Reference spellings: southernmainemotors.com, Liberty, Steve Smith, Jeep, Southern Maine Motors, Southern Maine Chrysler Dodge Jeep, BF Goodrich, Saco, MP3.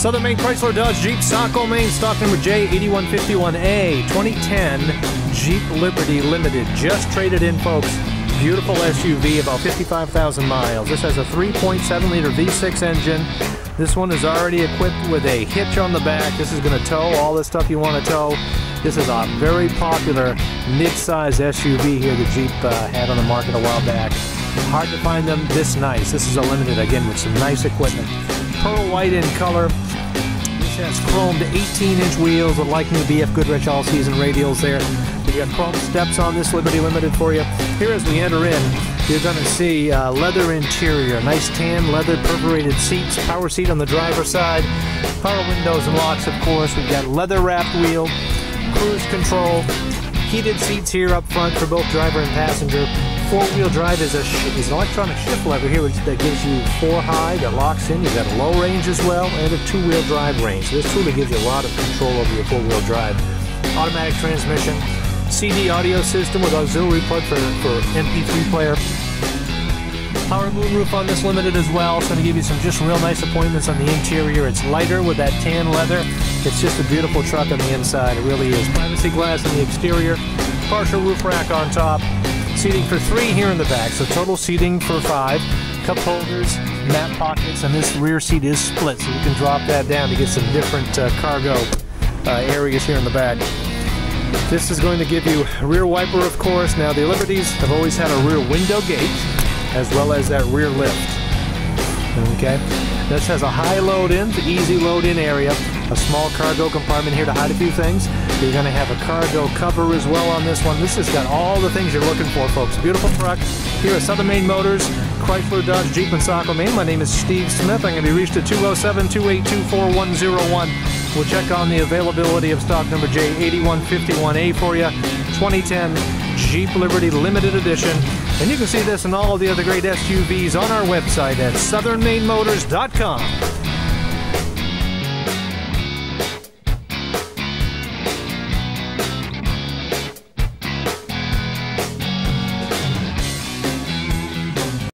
Southern Maine Chrysler Dodge Jeep, Saco, Maine, stock number J8151A, 2010 Jeep Liberty Limited. Just traded in, folks. Beautiful SUV, about 55,000 miles. This has a 3.7 liter V6 engine. This one is already equipped with a hitch on the back. This is going to tow all the stuff you want to tow. This is a very popular mid-size SUV here the Jeep had on the market a while back. Hard to find them this nice. This is a Limited, again, with some nice equipment. Pearl white in color. This has chromed 18-inch wheels with like new BF Goodrich all-season radials there. We've got chrome steps on this Liberty Limited for you. Here as we enter in, you're going to see leather interior, nice tan leather perforated seats, power seat on the driver's side, power windows and locks, of course. We've got leather-wrapped wheel, cruise control, heated seats here up front for both driver and passenger. Four-wheel drive is an electronic shift lever here that gives you four high, that locks in. You've got a low range as well, and a two-wheel drive range. So this truly gives you a lot of control over your four-wheel drive. Automatic transmission, CD audio system with auxiliary plug for MP3 player. Power moonroof on this Limited as well. It's going to give you some just real nice appointments on the interior. It's lighter with that tan leather. It's just a beautiful truck on the inside. It really is. Privacy glass on the exterior. Partial roof rack on top. Seating for three here in the back, so total seating for five. Cup holders, mat pockets, and this rear seat is split, so you can drop that down to get some different cargo areas here in the back. This is going to give you rear wiper, of course. Now, the Liberties have always had a rear window gate, as well as that rear lift. Okay, this has a high load in to easy load in area. A small cargo compartment here to hide a few things. You're going to have a cargo cover as well on this one. This has got all the things you're looking for, folks. Beautiful truck here at Southern Maine Motors, Chrysler, Dodge, Jeep, and Saco, Maine. My name is Steve Smith. I'm going to be reached at 207-282-4101. We'll check on the availability of stock number J8151A for you. 2010 Jeep Liberty Limited Edition. And you can see this and all of the other great SUVs on our website at southernmainemotors.com.